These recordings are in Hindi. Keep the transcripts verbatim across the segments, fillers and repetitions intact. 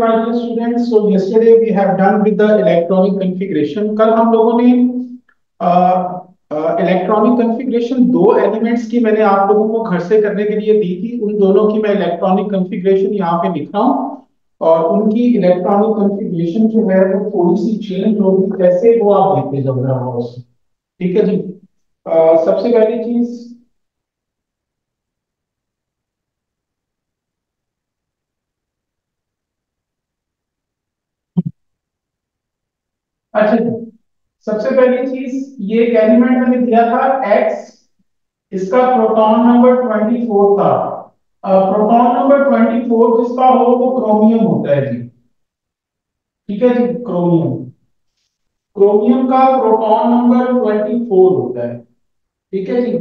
Hello students, so yesterday we have done with the electronic configuration। कल हम लोगों ने इलेक्ट्रॉनिक कॉन्फ़िगरेशन दो एलिमेंट्स की मैंने आप लोगों को घर से करने के लिए दी थी, उन दोनों की मैं इलेक्ट्रॉनिक कॉन्फ़िगरेशन यहाँ पे लिख रहा हूँ और उनकी इलेक्ट्रॉनिक कॉन्फ़िगरेशन जो है वो थोड़ी सी चेंज होगी, कैसे वो आप देखते जाओ रहा हूँ। ठीक है जी, आ, सबसे पहली चीज अच्छा सबसे पहली चीज ये एक एलिमेंट मैंने दिया था एक्स, इसका प्रोटॉन नंबर चौबीस था। प्रोटॉन नंबर चौबीस जिसका हो वो क्रोमियम होता है जी। ठीक है जी, क्रोमियम क्रोमियम का प्रोटॉन नंबर चौबीस होता है। ठीक है जी,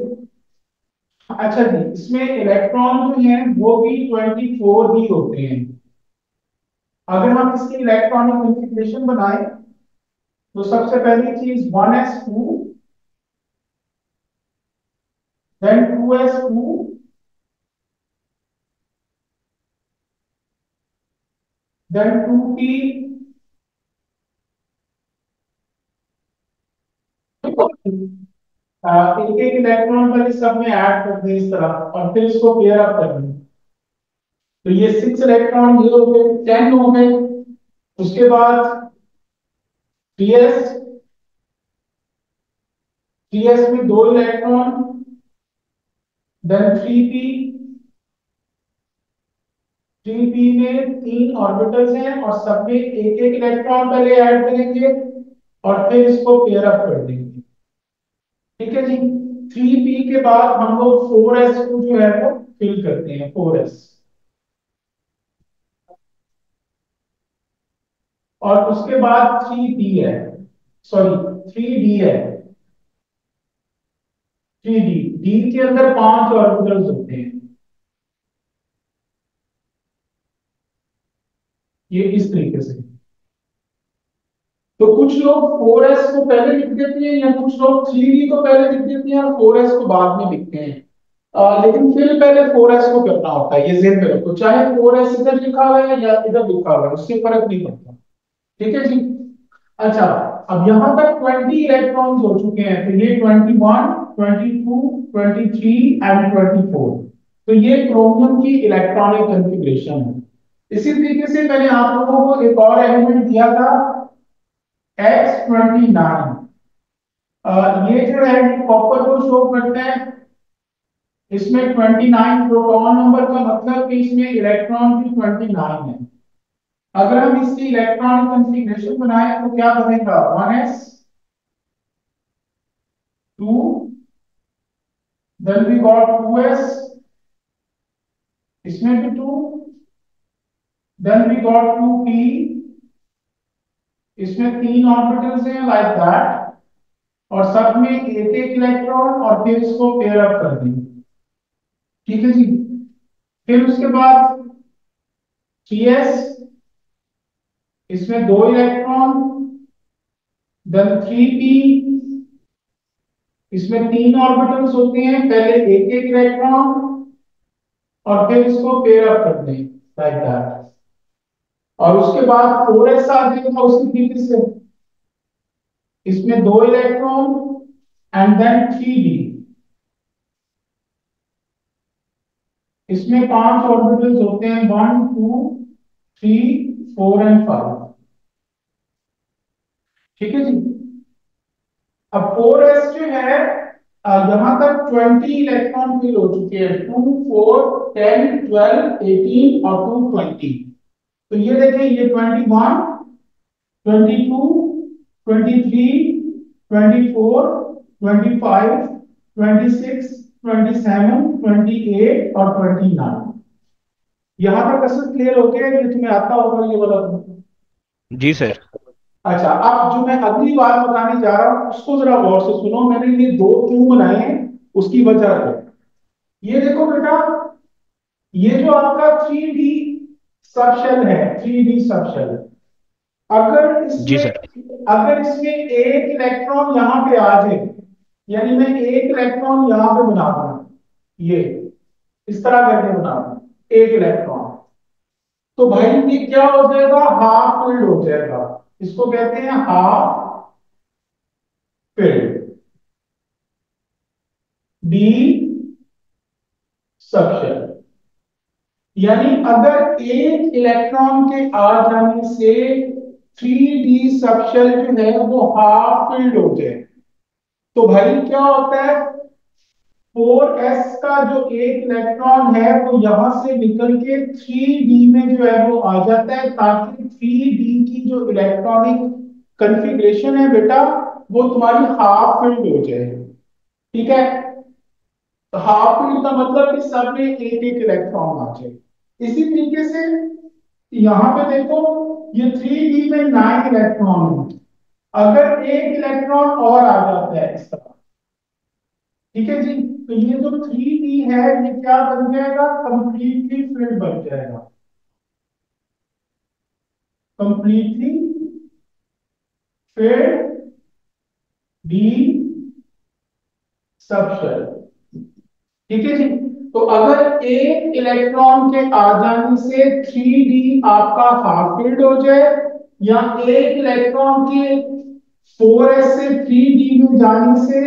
अच्छा जी इसमें इलेक्ट्रॉन जो है वो भी चौबीस ही होते हैं। अगर हम इसकी इलेक्ट्रॉनिक कॉन्फ़िगरेशन बनाए तो सबसे पहली चीज one S two, then two S two, then two P, एक एक इलेक्ट्रॉन पर इस सब में ऐड करते हैं इस तरह और फिर इसको पेयर अप करते हैं। तो ये सिक्स इलेक्ट्रॉन ये हो गए, टेन हो गए। उसके बाद Ts, Ts में दो electron, then three P, three P में तीन ऑर्बिटल्स हैं और सब में एक एक इलेक्ट्रॉन पहले ऐड करेंगे और फिर इसको पेयर अप कर देंगे। ठीक है जी, थ्री पी के बाद हम लोग फोर एस को जो है वो फिल करते हैं, फोर एस, और उसके बाद थ्री डी है, सॉरी थ्री डी है। थ्री डी डी के अंदर पांच ऑर्बिटल्स होते हैं, ये इस तरीके से। तो कुछ लोग फोर एस को पहले लिख देते हैं या कुछ लोग थ्री डी को पहले लिख देते हैं और फोर एस को बाद में लिखते हैं, आ, लेकिन फिर पहले फोर एस को करना होता है। ये ज़हन में रखो, चाहे फोर एस इधर लिखा हुआ है या इधर लिखा हुआ है, उससे फर्क नहीं पड़ता। ठीक है जी, अच्छा अब यहाँ तक बीस इलेक्ट्रॉन्स हो चुके हैं, तो ये इक्कीस, बाईस, तेईस एंड चौबीस, तो ये क्रोमियम की इलेक्ट्रॉनिक कॉन्फ़िगरेशन है। इसी तरीके से मैंने आप लोगों को एक और एलिमेंट दिया था एक्स उनतीस, ये जो है कॉपर को शो करते हैं। इसमें उनतीस प्रोटॉन नंबर का मतलब कि इसमें इलेक्ट्रॉन भी उनतीस है। अगर हम इसकी इलेक्ट्रॉनिक कॉन्फ़िगरेशन बनाए तो क्या बनेगा, one S, two, then we got two S, इसमें भी two, then we got two P, इसमें तीन ऑर्बिटल्स हैं लाइक दैट और सब में एक एक इलेक्ट्रॉन और फिर इसको पेयर अप कर देंगे। ठीक है जी, फिर उसके बाद थ्री एस, इसमें दो इलेक्ट्रॉन, देन थ्री पी, इसमें तीन ऑर्बिटल्स होते हैं, पहले एक एक इलेक्ट्रॉन और फिर इसको पेयर अप करते हैं लाइक दैट और उसके बाद फोर एस आ जाएगा उसी तरीके से। इसमें दो electron and then three D, इसमें पांच ऑर्बिटल्स होते हैं, one two three four and five. ठीक है जी, अब फोर एस जो है यहां तक बीस इलेक्ट्रॉन फिल हो चुके हैं, two, four, ten, twelve, eighteen और टू, ट्वेंटी। तो ये देखें ये इक्कीस, बाईस, तेईस, चौबीस, सत्ताईस, अट्ठाईस और उनतीस। यहाँ पर कसरत क्लियर हो गया, ये तुम्हें आता होगा ये वाला तुम्हें। जी सर। अच्छा अब जो मैं अगली बात बताने जा रहा हूँ उसको जरा गौर से सुनो, मैंने ये दो क्यों बनाए हैं उसकी वजह है। ये देखो बेटा, ये जो आपका थ्री डी सबशेल है, थ्री डी सबशेल, अगर इसमें, जी सर, अगर इसमें एक इलेक्ट्रॉन यहाँ पे आ जाए, यानी मैं एक इलेक्ट्रॉन यहाँ पे बना दूं, ये इस तरह करके बना दूं एक इलेक्ट्रॉन, तो भाई ये क्या हो जाएगा, हाफ फील्ड हो जाएगा। इसको कहते हैं हाफ फील्ड, डी सक्शन। यानी अगर एक इलेक्ट्रॉन के आ जाने से थ्री डी सक्शन जो है वो हाफ फील्ड हो जाए, तो भाई क्या होता है, फोर एस का जो एक इलेक्ट्रॉन है वो यहां से निकल के थ्री डी में जो है वो आ जाता है, ताकि थ्री डी की जो इलेक्ट्रॉनिक कॉन्फ़िगरेशन है बेटा वो तुम्हारी हाफ फील्ड हो जाए। ठीक है, हाफ फील्ड का मतलब कि सब में एक एक इलेक्ट्रॉन आ जाए। इसी तरीके से यहाँ पे देखो ये थ्री डी में नाइन इलेक्ट्रॉन है, अगर एक इलेक्ट्रॉन और आ जाता है इस तरह, ठीक है जी, तो ये जो थ्री डी है ये क्या बन जाएगा, कंप्लीटली फील्ड बन जाएगा, कंप्लीटली फील्ड डी सबशेल। ठीक है जी, तो अगर एक इलेक्ट्रॉन के आ जाने से थ्री डी आपका हाफ फील्ड हो जाए, या एक इलेक्ट्रॉन के फोर एस से थ्री डी में जाने से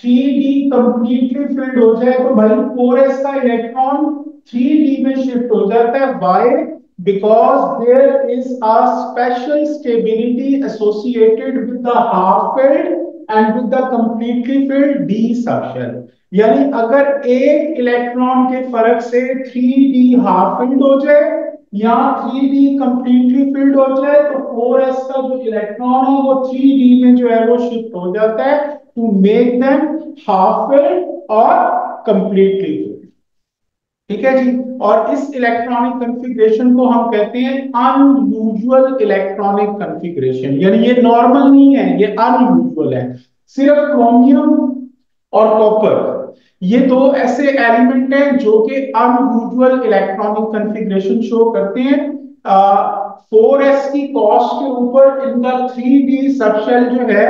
थ्री डी कंप्लीटली फील्ड हो जाए, तो भाई फोर एस का इलेक्ट्रॉन थ्री डी में शिफ्ट हो जाता है। Why? Because there is a special stability associated with the half filled and with the completely filled D suction. यानी अगर एक इलेक्ट्रॉन के फर्क से थ्री डी हाफ फील्ड हो जाए या थ्री डी कंप्लीटली फील्ड हो जाए, तो फोर एस का जो इलेक्ट्रॉन है वो थ्री डी में जो है वो शिफ्ट हो जाता है, to make them half filled और कंप्लीटली फील्ड। ठीक है जी, और इस इलेक्ट्रॉनिक कॉन्फ़िगरेशन को हम कहते हैं अनयूजुअल इलेक्ट्रॉनिक कॉन्फ़िगरेशन। यानी ये नॉर्मल नहीं है, ये अनयूजुअल है। सिर्फ क्रोमियम और कॉपर ये दो ऐसे एलिमेंट हैं जो कि अनयूजुअल इलेक्ट्रॉनिक कॉन्फ़िगरेशन शो करते हैं। फोर एस की कॉस्ट के ऊपर इनका थ्री डी सबशेल जो है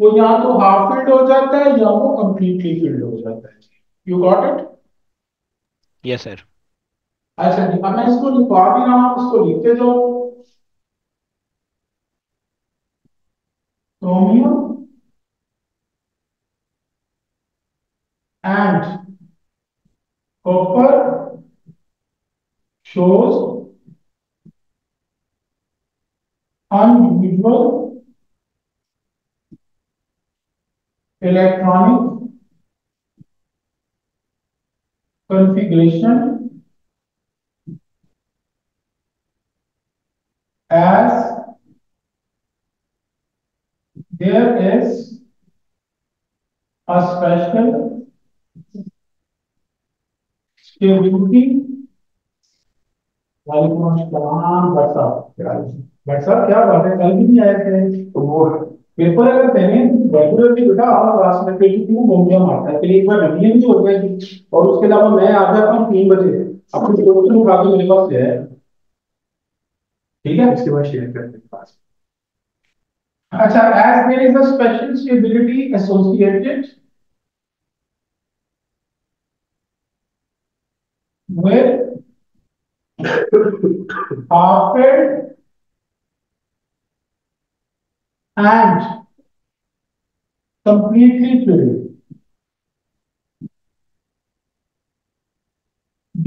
वो या तो हाफ फील्ड हो जाता है या वो कंप्लीटली फील्ड हो जाता है। You got it? Yes sir. अच्छा जी, अब मैं इसको लिखवा भी रहा हूं, इसको लिखते जाओ। Chromium and copper shows unusual electronic configuration as there is a special क्या बात है, कल भी नहीं आए थे तो वो पेपर अगर पहने रेगुलरली बेटा क्लास में मारता है, एक बार रनियन भी हो गया जी, और उसके अलावा मैं आ जाता हूँ तीन बजे अपने दोस्तों को उठा के मेरे पास ले आया। ठीक है, इसके बाद शेयर करते हैं पास। अच्छा, as there is a special stability associated with half filled and completely filled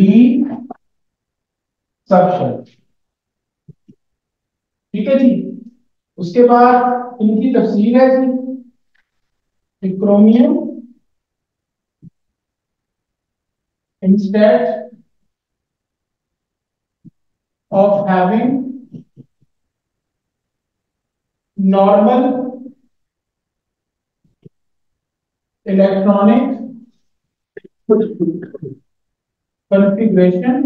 D subshell। ठीक है जी, उसके बाद इनकी तफसील है जी। Chromium instead of having normal electronic configuration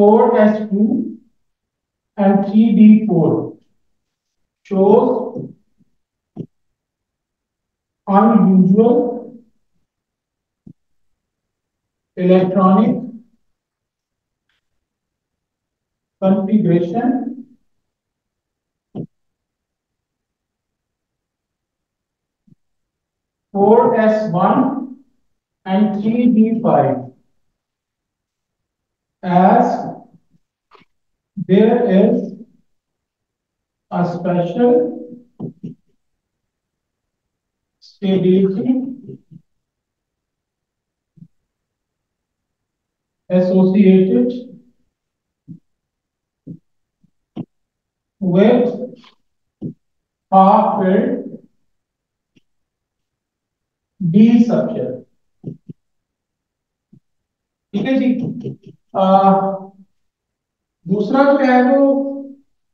four s two and three d four shows unusual electronic configuration four s one and three d five, as there is a special stability associated with half-filled D structure. ठीक है जी। आ, दूसरा जो है वो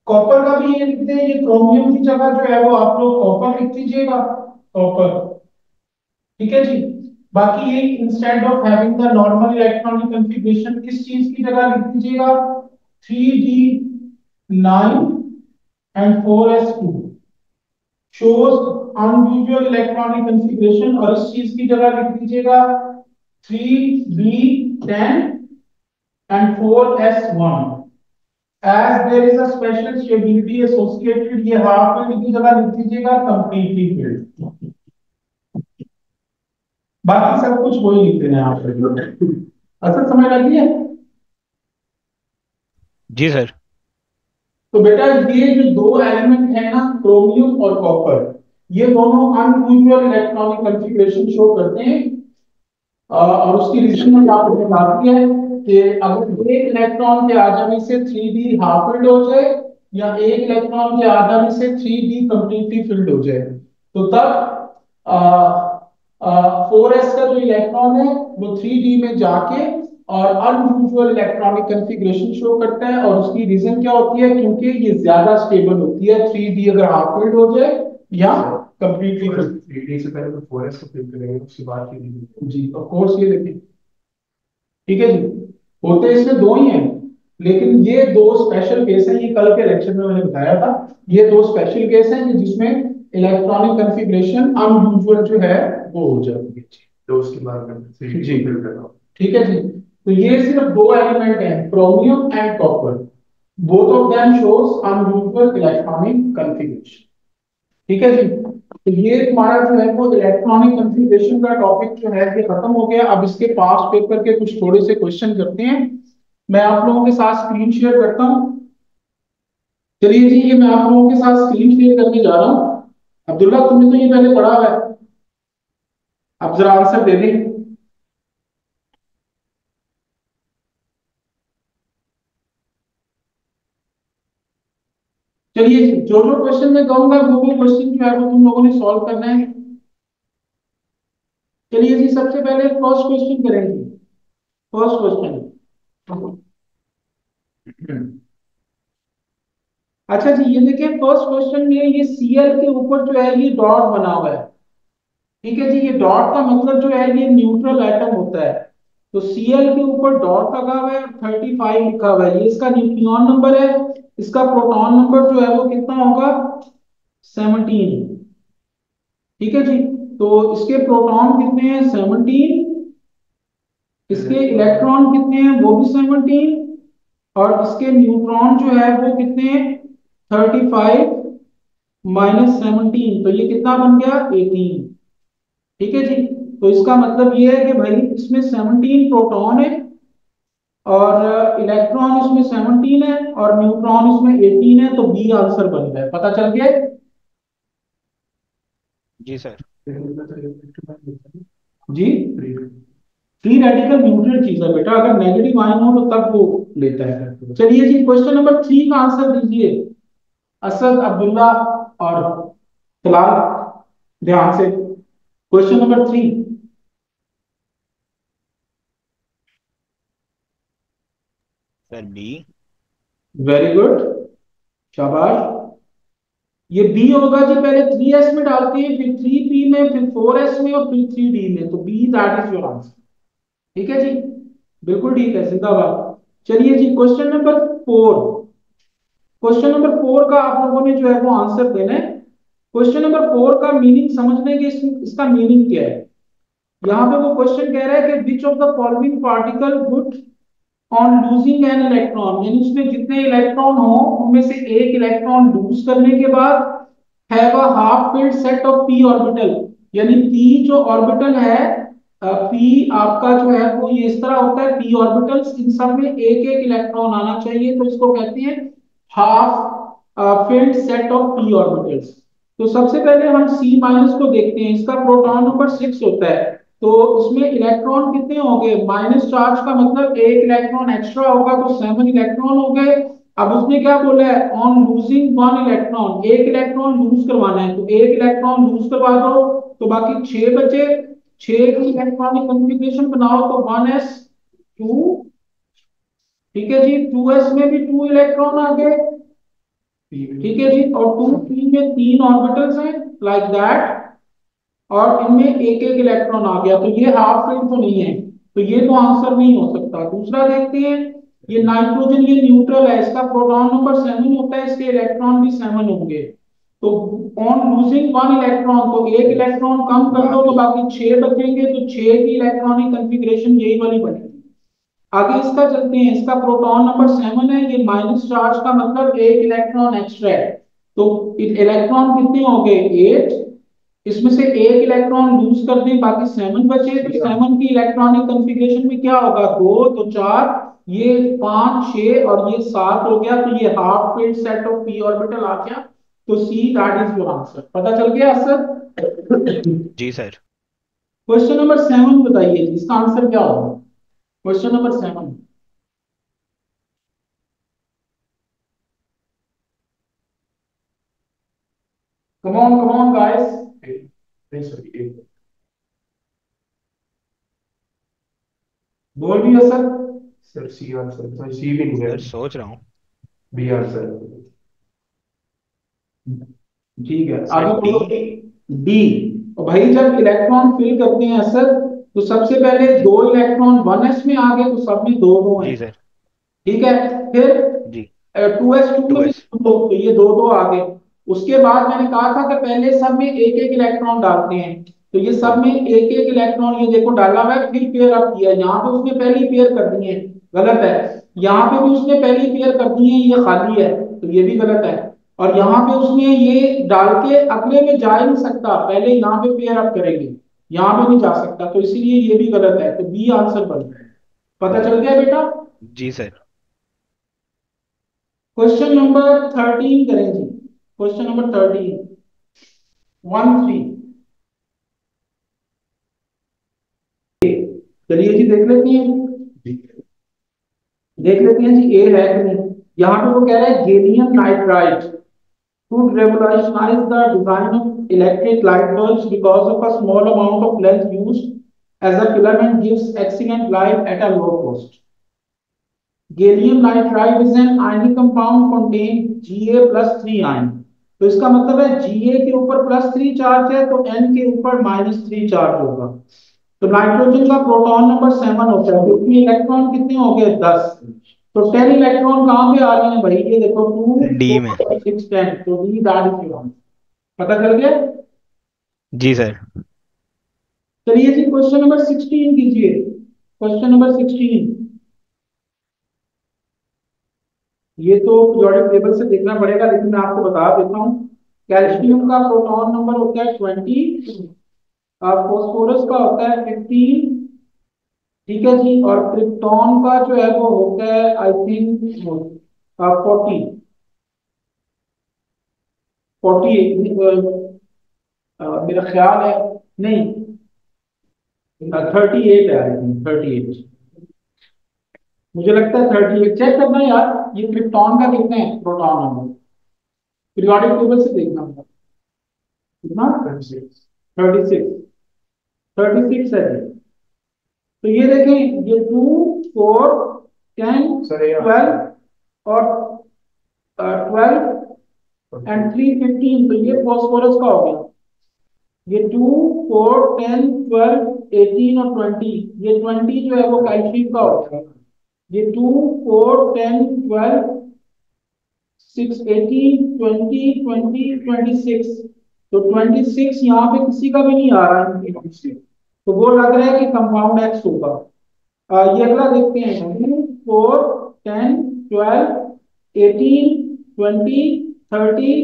कॉपर का भी लिखते हैं, ये क्रोमियम की जगह जो है वो आप लोग कॉपर लिख दीजिएगा, कॉपर। ठीक है जी। बाकी ये instead of having the normal electronic configuration किस चीज की जगह लिख दीजिएगा three D nine and four S two, shows unusual electronic configuration, और इस चीज की जगह लिख दीजिएगा three D ten and four S one, as there is a special stability associated, ये हाफ फील्ड की जगह लिख दीजिएगा कंप्लीटली फील्ड। बाकी सब कुछ वही लिखते हैं आप लोग। असर समझ आ गई है जी सर। तो बेटा ये जो दो एलिमेंट है ना, क्रोमियम और कॉपर, ये दोनों अनयूजुअल इलेक्ट्रॉनिक कॉन्फ़िगरेशन शो करते हैं, और उसकी रीजन आपने बात किया है कि अगर एक इलेक्ट्रॉन के आधा में से थ्री डी हाफ फील्ड हो जाए या एक इलेक्ट्रॉन के आधा में से थ्री डी कंप्लीटली फील्ड हो जाए, तो तब आ, आ, फोर एस का जो इलेक्ट्रॉन है वो थ्री डी में जाके और अनयूजुअल इलेक्ट्रॉनिक कॉन्फ़िगरेशन शो करता है, और उसकी रीजन क्या होती है, क्योंकि ये ज्यादा स्टेबल होती है थ्री डी अगर हाफ फील्ड हो जाए या कंप्लीटली थ्री डी से पहले तो फोर एस को फिल करेंगे, उसके बाद थ्री डी जी ऑफ कोर्स। ये देखिए ठीक है जी, होते इसमें दो ही हैं, लेकिन ये दो स्पेशल केस हैं, ये कल के लेक्चर में मैंने बताया था, ये दो स्पेशल केस हैं जिसमें इलेक्ट्रॉनिक कॉन्फ़िगरेशन अनयूजुअल जो है वो हो जाती है तो उसके बाद थ्री डी फिल करना। ठीक है जी। तो ये सिर्फ दो एलिमेंट हैं, chromium and copper, both of them shows unusual electronic configuration. ठीक है जी। तो ये तुम्हारा जो है वो इलेक्ट्रॉनिक कॉन्फ़िगरेशन का टॉपिक जो है ये खत्म हो गया। अब इसके पास्ट पेपर के कुछ थोड़े से क्वेश्चन करते हैं, मैं आप लोगों के साथ स्क्रीन शेयर करता हूँ। चलिए जी, ये मैं आप लोगों के साथ स्क्रीन शेयर करने जा रहा हूँ। अब्दुल्ला तुमने तो ये पहले पढ़ा हुआ है, अब जरा आंसर दे दें। चलिए जो जो क्वेश्चन मैं कहूंगा वो वो क्वेश्चन जो है वो तुम लोगों ने सॉल्व करना है। चलिए जी, सबसे पहले फर्स्ट क्वेश्चन करेंगे। फर्स्ट क्वेश्चन, अच्छा जी ये देखिए, फर्स्ट क्वेश्चन में ये सीएल के ऊपर जो है ये डॉट बना हुआ है। ठीक है जी। ये डॉट का मतलब जो है ये न्यूट्रल आइटम होता है, तो सीएल के ऊपर डॉट लगा हुआ है, थर्टी फाइव लिखा हुआ है, ये इसका न्यूट्रॉन नंबर है। इसका प्रोटॉन नंबर जो है वो कितना होगा, सेवनटीन। ठीक है जी। तो इसके प्रोटॉन कितने हैं, सेवनटीन, इसके इलेक्ट्रॉन कितने हैं वो भी सेवनटीन, और इसके न्यूट्रॉन जो है वो कितने हैं, थर्टी फाइव माइनस सेवनटीन, तो ये कितना बन गया, एटीन। ठीक है जी। तो इसका मतलब ये है कि भाई इसमें सेवनटीन प्रोटॉन है और इलेक्ट्रॉन इसमें सेवनटीन है और न्यूट्रॉन इसमें एटीन है, तो बी आंसर बन गया। पता चल गया जी सर। जी फ्री रेडिकल न्यूट्रल चीज है बेटा, अगर नेगेटिव आयन हो तो तब वो लेता है। चलिए जी, क्वेश्चन नंबर थ्री का आंसर दीजिए असद, अब्दुल्ला और तलाल, ध्यान से। Question number three, sir B, very good, शाबाश। ये बी होगा जी, पहले थ्री एस में डालते हैं, फिर थ्री पी में, फिर फोर एस में और फिर थ्री डी में, तो B that is your answer. ठीक है जी, बिल्कुल ठीक है, जिंदाबाद। चलिए जी, question number four, question number four का आप लोगों ने जो है वो आंसर देना है। क्वेश्चन नंबर फोर का मीनिंग समझ लेंगे, इसका मीनिंग क्या है। यहाँ पे वो क्वेश्चन कह रहा है कि which of the following particle would on losing an electron, यानी उसमें जितने इलेक्ट्रॉन हो उनमें से एक इलेक्ट्रॉन लूज करने के बाद have a half filled set of P orbital, यानी पी जो ऑर्बिटल है पी आपका जो है वो ये इस तरह होता है, पी ऑर्बिटल्स इन सब में एक एक इलेक्ट्रॉन आना चाहिए, तो इसको कहते हैं half filled set of P orbitals. तो सबसे पहले हम सी माइनस को देखते हैं, इसका प्रोटॉन नंबर सिक्स होता है, तो उसमें इलेक्ट्रॉन कितने होंगे, माइनस चार्ज का मतलब एक इलेक्ट्रॉन एक्स्ट्रा होगा, तो सेवन इलेक्ट्रॉन हो गए। अब उसने क्या बोला है, ऑन लूजिंग वन इलेक्ट्रॉन, एक इलेक्ट्रॉन लूज करवाना है, तो एक इलेक्ट्रॉन लूज करवा दो, तो बाकी छह बचे, छह की इलेक्ट्रॉनिक कॉन्फ़िगरेशन बनाओ, तो वन एस टू, ठीक है जी, टू एस में भी टू इलेक्ट्रॉन आ गए, ठीक है जी, और टू पी में तीन ऑर्बिटल्स हैं लाइक दैट, और इनमें एक एक इलेक्ट्रॉन आ गया, तो ये हाफ फील्ड तो नहीं है, तो ये तो आंसर नहीं हो सकता। दूसरा देखते हैं, ये नाइट्रोजन ये न्यूट्रल है, इसका प्रोटॉन नंबर सेवन होता है, इसके इलेक्ट्रॉन भी सेवन होंगे, तो ऑन लूजिंग वन इलेक्ट्रॉन, तो एक इलेक्ट्रॉन कम कर दो, तो बाकी छह बचेंगे, तो छह की इलेक्ट्रॉनिक कॉन्फ़िगरेशन यही वाली बनेगी। आगे इसका चलते हैं, इसका प्रोटॉन नंबर सेवन है, ये माइनस चार्ज का मतलब एक इलेक्ट्रॉन एक्स्ट्रा है, तो इलेक्ट्रॉन कितने हो गए एट, इसमें से एक इलेक्ट्रॉन लूज कर दें, बाकी सेवन बचे, तो सेवन की इलेक्ट्रॉनिक कॉन्फ़िगरेशन में क्या होगा, दो, तो चार, ये पांच, छह और ये सात हो गया, तो ये half filled set of P orbital आ गया, तो C that is your answer. पता चल गया सर? जी सर। क्वेश्चन नंबर सेवन बताइए, इसका आंसर क्या होगा, question number seven. Come on come on guys, नहीं सॉरी एक बोल दिया सर। सर सी आंसर, तो सी भी नहीं है सर, सोच रहा हूँ बी आंसर, ठीक है। अब डी, भाई जब इलेक्ट्रॉन फिल करते हैं सर, तो सबसे पहले दो इलेक्ट्रॉन वन एस में आ गए, तो सब में दो दो हैं सर, ठीक है, फिर टू एस टू में दो, तो ये दो दो आ गए। उसके बाद मैंने कहा था कि पहले सब में एक एक इलेक्ट्रॉन डालते हैं, तो ये सब में एक एक इलेक्ट्रॉन ये देखो डाला हुआ है, फिर पेयर अप किया, यहाँ पे उसने पहली पेयर कर दी है, गलत है, यहाँ पे भी उसने पहली पेयर कर दी है, ये खाली है, तो ये भी गलत है, और यहाँ पे उसने ये डाल के अगले में जा नहीं सकता, पहले यहाँ पे पेयर अप करेंगे, यहाँ पे नहीं जा सकता, तो इसीलिए ये भी गलत है, तो बी आंसर बन गया। पता चल गया बेटा? जी सर। क्वेश्चन नंबर थर्टीन करें जी, question number thirteen one three चलिए जी देख लेते हैं, देख लेते हैं जी ए है कि नहीं। यहाँ पे वो कह रहा है gallium nitride could revolutionize the design of electric light bulbs because of a small amount of length used as a filament gives excellent light at a low cost. Gallium nitride is an ionic compound containing G a plus three ion. तो इसका मतलब है G a के ऊपर प्लस थ्री चार्ज है, तो N के ऊपर माइनस थ्री चार्ज होगा। तो नाइट्रोजन का प्रोटॉन नंबर सेवन होता है, उसमें इलेक्ट्रॉन कितने हो गए दस, तो टेन इलेक्ट्रॉन कहाँ पे आ रहे हैं भाई, ये देखो टू डी में सिक्स टेन, तो डी दैट इज योर। पता चल गया? जी सर। चलिए जी क्वेश्चन नंबर सिक्सटीन कीजिए, क्वेश्चन नंबर सिक्सटीन, ये तो पीरियोडिक टेबल से देखना पड़ेगा, लेकिन मैं आपको बता देता हूँ। कैल्शियम का प्रोटॉन नंबर होता है ट्वेंटी, फॉस्फोरस का होता है फिफ्टीन, ठीक है जी, और क्रिप्टॉन का जो है वो होता है आई थिंक फोर्टी फोर्टी मेरा ख्याल है, नहीं थर्टी एट है, थर्टी एट मुझे लगता है, थर्टी एट चेक करना यार, ये क्रिप्टॉन का कितना है प्रोटॉन नंबर, पीरियोडिक टेबल से देखना होगा कितना, थर्टी सिक्स थर्टी सिक्स है। तो ये देखें ये टू फोर टेन ट्वेल्व और ट्वेल्व एंड थ्री फिफ्टीन, तो ये फॉस्फोरस का हो गया, ये two four ten twelve eighteen और ट्वेंटी, ये ट्वेंटी जो है वो कैल्शियम का हो गया, ये two four ten twelve six eighteen twenty twenty twenty six, तो ट्वेंटी सिक्स यहाँ पे किसी का भी नहीं आ रहा है, तो वो लग रहा है कि कंपाउंड एक्स होगा। ये अगला देखते हैं, four ten twelve eighteen twenty thirty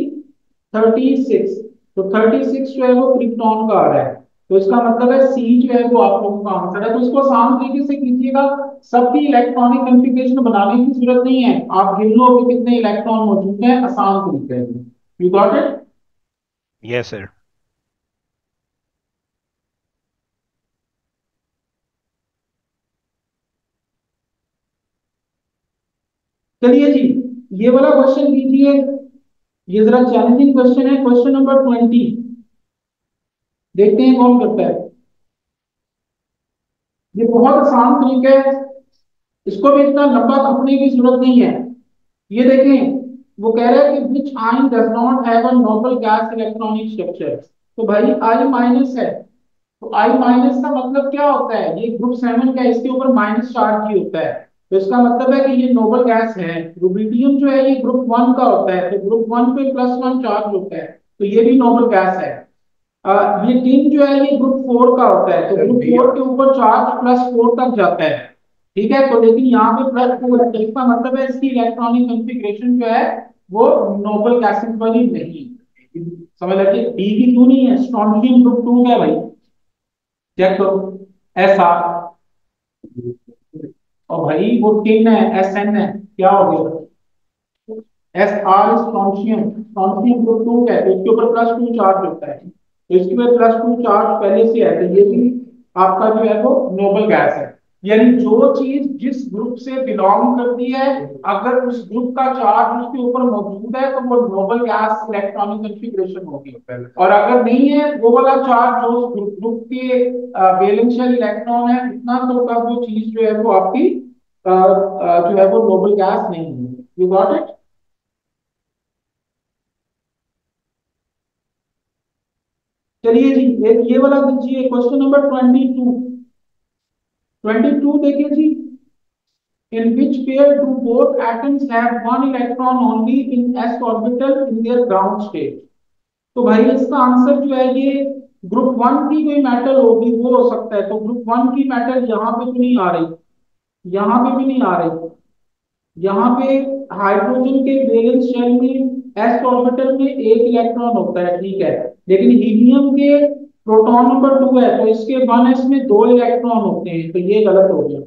thirty six, तो थर्टी सिक्स जो है वो क्रिप्टॉन का आ रहा है, तो इसका मतलब है सी जो है वो आप लोगों का आंसर है। तो इसको आसान तरीके से कीजिएगा, सबकी इलेक्ट्रॉनिक कॉन्फ़िगरेशन बनाने की जरूरत नहीं है, आप गिन लो कि कितने इलेक्ट्रॉन मौजूद हैं आसान तरीके से। You got it? Yes sir. चलिए जी, ये वाला क्वेश्चन कीजिए, ये जरा चैलेंजिंग क्वेश्चन है, क्वेश्चन नंबर ट्वेंटी, देखते हैं कौन करता है। ये बहुत आसान तरीका है, इसको भी इतना लंबा खींचने की जरूरत नहीं है। ये देखें, वो कह रहा है कि which ion does not have a noble gas electronic structure. तो भाई आई माइनस है, तो आई माइनस का मतलब क्या होता है, ये ग्रुप सेवन का इसके ऊपर माइनस चार्ज ही होता है, तो इसका मतलब है कि ये नोबल गैस है। रुबिडियम जो है ये ग्रुप वन का होता है, तो ग्रुप वन पे प्लस वन चार्ज होता है, तो ये भी नोबल गैस है। आ, ये टीन जो है ये ग्रुप फोर का होता है, तो ग्रुप फोर के ऊपर चार्ज प्लस फोर तक जाता है, ठीक है। तो लेकिन यहाँ पे प्लस फोर है, इसका मतलब है इसकी इलेक्ट्रॉनिक कॉन्फ़िगरेशन जो है वो नोबल गैसेस वाली नहीं, समझ लगे। डी भी क्यों नहीं है, स्ट्रोंशियम ग्रुप टू है भाई, चेक करो ऐसा, और भाई वो टिन है, एस एन है, क्या हो गया, S R strontium, strontium group two है, तो इसके ऊपर प्लस टू चार्ज होता है, तो इसके ऊपर प्लस टू चार्ज पहले से है, तो ये भी आपका जो है वो नोबल गैस है। यानी जो चीज जिस ग्रुप से बिलोंग करती है, अगर उस ग्रुप का चार्ज उसके ऊपर मौजूद है तो वो नोबल गैस इलेक्ट्रॉनिक कॉन्फ़िगरेशन होगी, और अगर नहीं है वो वाला चार्ज जो ग्रुप ग्रुप के वैलेंस शेल इलेक्ट्रॉन है उतना, तो तब वो चीज जो है वो आपकी जो है वो नोबल गैस नहीं है। You got it? चलिए जी, एक ये वाला दीजिए, क्वेश्चन नंबर ट्वेंटी टू बाईस देखिए जी, in which pair do both atoms have one electron only in s orbital in their ground state? तो भाई इसका आंसर जो है ये ग्रुप वन की कोई मेटल होगी वो हो सकता है, तो ग्रुप वन की मेटल यहाँ पे भी नहीं आ रही, यहाँ पे भी नहीं आ रही, यहाँ पे हाइड्रोजन के वैलेंस शेल में s ऑर्बिटल में एक इलेक्ट्रॉन होता है, ठीक है, लेकिन हीलियम के प्रोटॉन नंबर टू है तो इसके वन एस में दो इलेक्ट्रॉन होते हैं, तो ये गलत हो गया।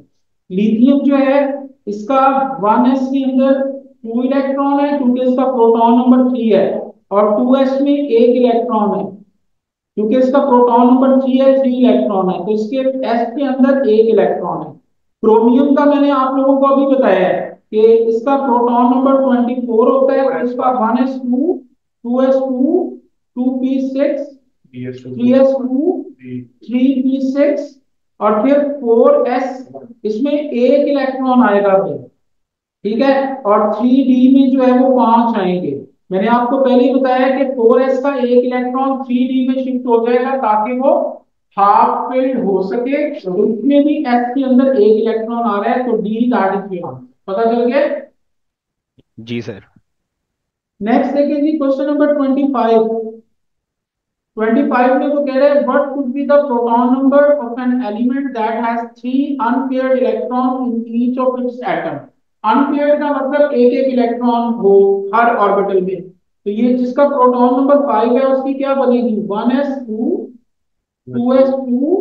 लिथियम जो है इसका वन एस के अंदर टू इलेक्ट्रॉन है क्योंकि इसका प्रोटॉन नंबर थ्री है, और टू एस में एक इलेक्ट्रॉन है क्योंकि इसका प्रोटॉन नंबर थ्री है, थ्री इलेक्ट्रॉन है, तो इसके एस के अंदर एक इलेक्ट्रॉन है। क्रोमियम का मैंने आप लोगों को अभी बताया है कि इसका प्रोटॉन नंबर ट्वेंटी फोर होता है, इसका one S two two S two two P six three S two three P six और फिर फोर एस, इसमें एक इलेक्ट्रॉन आएगा फिर, ठीक है, और थ्री डी में जो है वो पांच आएंगे। मैंने आपको पहले ही बताया कि फोर एस का एक इलेक्ट्रॉन थ्री डी में शिफ्ट हो जाएगा ताकि वो हाफ फिल्ड हो सके, उसमें भी S के अंदर एक इलेक्ट्रॉन आ रहा है, तो डी का पता चल गया जी सर। नेक्स्ट देखिए जी, question number twenty five, twenty five में वो कह रहे हैं what could be the proton number of an element that has three unpaired electron in each of its atom. Unpaired का मतलब एक एक इलेक्ट्रॉन हो हर ऑर्बिटल में, तो ये जिसका प्रोटॉन नंबर फाइव है उसकी क्या बनेगी, one S two two S two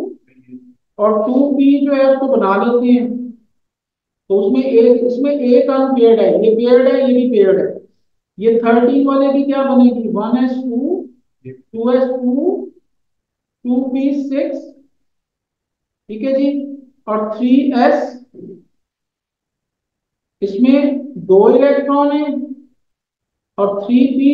और टू पी जो है उसको बना लेते हैं, तो उसमें एक इसमें एक अनपेयर्ड है, ये पेयर्ड है, ये भी पेयर्ड है, ये थर्टीन वाले की क्या बनेगी, one S two two S two two P six, ठीक है जी, और थ्री एस, इसमें दो इलेक्ट्रॉन है, और थ्री पी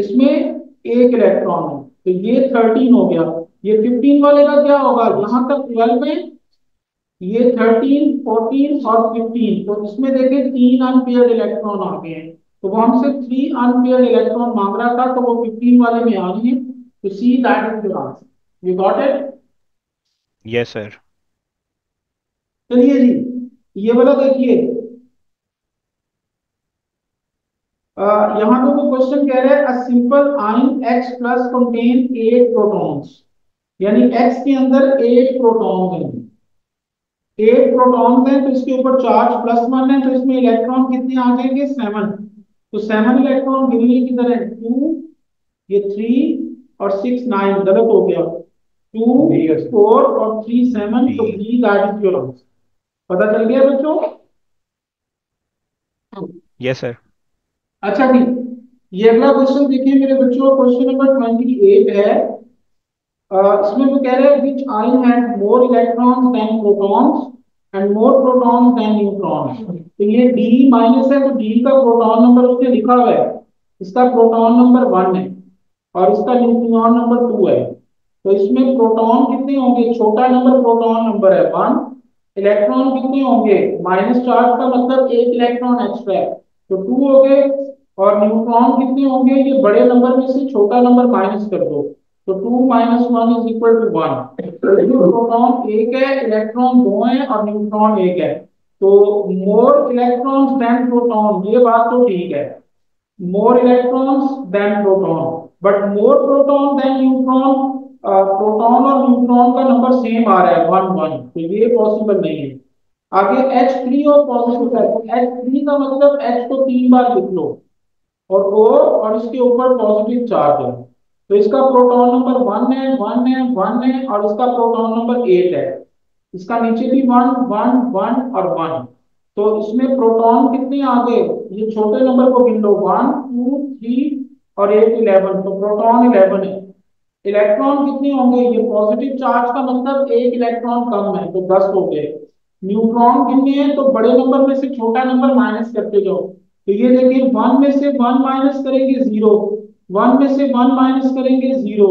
इसमें एक इलेक्ट्रॉन है, तो ये थर्टीन हो गया। ये फिफ्टीन वाले का क्या होगा, यहां तक ट्वेल्व है, ये थर्टीन, फोर्टीन और फिफ्टीन, तो इसमें देखें तीन अनपेयर्ड इलेक्ट्रॉन आ गए हैं, तो वो हमसे थ्री अनपेयर्ड इलेक्ट्रॉन मांग रहा था, तो वो फिफ्टीन वाले में आ गए, तो C that is the answer. You got it? Yes sir. चलिए जी, ये वाला देखिए, यहाँ पे वो क्वेश्चन कह रहा है a simple ion X plus contain eight protons, यानी X के अंदर एट प्रोटॉन हैं, एट प्रोटॉन हैं, तो इसके ऊपर चार्ज प्लस वन है, तो इसमें इलेक्ट्रॉन कितने आ जाएंगे, सेवन, तो सेवन इलेक्ट्रॉन गिनने की तरह टू ये थ्री और सिक्स नाइन गलत हो गया, टू फोर और थ्री सेवन, तो B that is your answer. पता चल गया बच्चों? Yes sir. अच्छा जी, ये अगला क्वेश्चन देखिए मेरे बच्चों, क्वेश्चन नंबर अट्ठाईस है। uh, इसमें वो कह रहे हैं which ion had more electrons than protons and more protons than neutrons. तो ये डी माइनस है, तो डी का प्रोटॉन नंबर उसने लिखा हुआ है, इसका प्रोटॉन नंबर वन है और इसका न्यूट्रॉन नंबर टू है। तो इसमें प्रोटॉन कितने होंगे? छोटा नंबर प्रोटॉन नंबर है वन। इलेक्ट्रॉन कितने होंगे? माइनस चार्ज का मतलब एक इलेक्ट्रॉन एक्स्ट्रा है, तो टू हो गए। और न्यूट्रॉन कितने होंगे? ये बड़े नंबर में से छोटा नंबर माइनस कर दो, तो two minus one is equal to one. Proton एक है, इलेक्ट्रॉन दो है और न्यूट्रॉन एक है। तो मोर इलेक्ट्रॉन्स देन प्रोटॉन, ये बात तो ठीक है, more electrons than proton, but more proton than neutron, proton और न्यूट्रॉन का नंबर सेम आ रहा है वन वन, तो ये पॉसिबल नहीं है। आगे H थ्री और पॉजिटिव है, H थ्री का मतलब H को तीन बार लिख लो और O और इसके ऊपर पॉजिटिव चार्ज है। तो इसका प्रोटॉन नंबर वन है, वन है, वन है और इसका प्रोटॉन नंबर एट है, इसका नीचे भी वन वन वन और वन। तो इसमें प्रोटॉन कितने आ गए? ये छोटे नंबर को गिन लो, वन टू थ्री और एट इलेवन, तो प्रोटॉन इलेवन है। इलेक्ट्रॉन कितने होंगे? ये पॉजिटिव चार्ज का मतलब एक इलेक्ट्रॉन कम है, तो दस हो गए। न्यूट्रॉन कितने हैं? तो बड़े नंबर में से छोटा नंबर माइनस करते जाओ, तो ये देखिए वन में से वन माइनस करेंगे जीरो, वन में से वन माइनस करेंगे जीरो,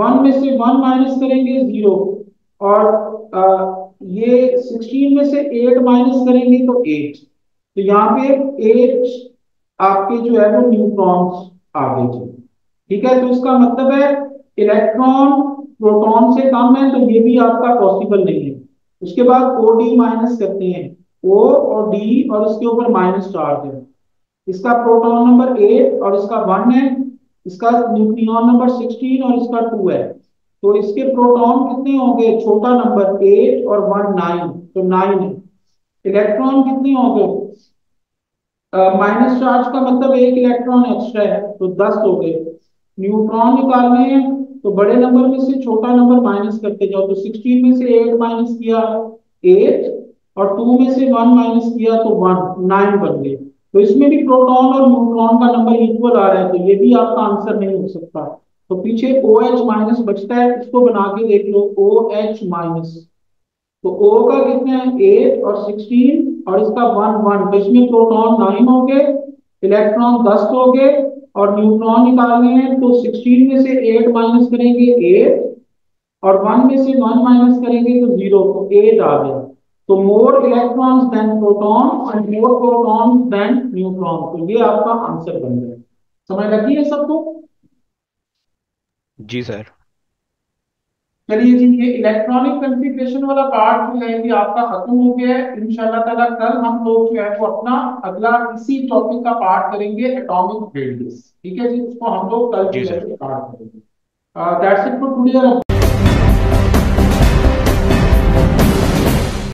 वन में से वन माइनस करेंगे जीरो, और आ, ये सिक्सटीन में से एट माइनस करेंगे तो एट। तो यहाँ पे एट आपके जो है वो न्यूट्रॉन्स आ गए। ठीक है, तो इसका मतलब है इलेक्ट्रॉन प्रोटॉन से कम है, तो ये भी आपका पॉसिबल नहीं है। उसके बाद ओ डी माइनस करते हैं, ओ और डी और इसके ऊपर माइनस चार्ज है, इसका प्रोटॉन नंबर एट और इसका वन है, इसका न्यूट्रॉन नंबर सिक्सटीन और इसका टू है। तो इसके प्रोटॉन कितने होंगे? छोटा नंबर एट और वन नाइन, तो नाइन है। इलेक्ट्रॉन कितने होंगे? माइनस चार्ज का मतलब एक इलेक्ट्रॉन एक्स्ट्रा है, तो दस हो गए। न्यूट्रॉन निकालने हैं, तो बड़े नंबर में से छोटा नंबर माइनस करते जाओ, तो सिक्सटीन में से एट माइनस किया एट और टू में से वन माइनस किया तो वन, नाइन बन गए। तो इसमें भी प्रोटॉन और न्यूट्रॉन का नंबर इक्वल आ रहा है, तो ये भी आपका आंसर नहीं हो सकता। तो पीछे ओ एच माइनस बचता है, इसको बना के देख लो, ओ एच माइनस। तो ओ का कितना है? एट और सिक्सटीन और इसका वन वन, तो इसमें प्रोटॉन नाइन हो गए, इलेक्ट्रॉन दस हो गए और न्यूट्रॉन निकालने हैं, तो सिक्सटीन में से एट माइनस करेंगे एट और वन में से वन माइनस करेंगे तो जीरो, तो एट आ गया। तो more electrons than protons and more protons than neutrons, तो ये आपका आंसर बन गया। समझ लगी है सबको? जी सर। चलिए जी, ये इलेक्ट्रॉनिक कॉन्फ़िगरेशन वाला पार्ट जो है ये आपका खत्म हो गया है। इंशाल्लाह ताला कल हम लोग जो है वो अपना अगला इसी टॉपिक का पार्ट करेंगे, एटॉमिक बिल्डिंग्स। ठीक है जी, उसको हम लोग कल स्टार्ट करेंगे। That's it for today.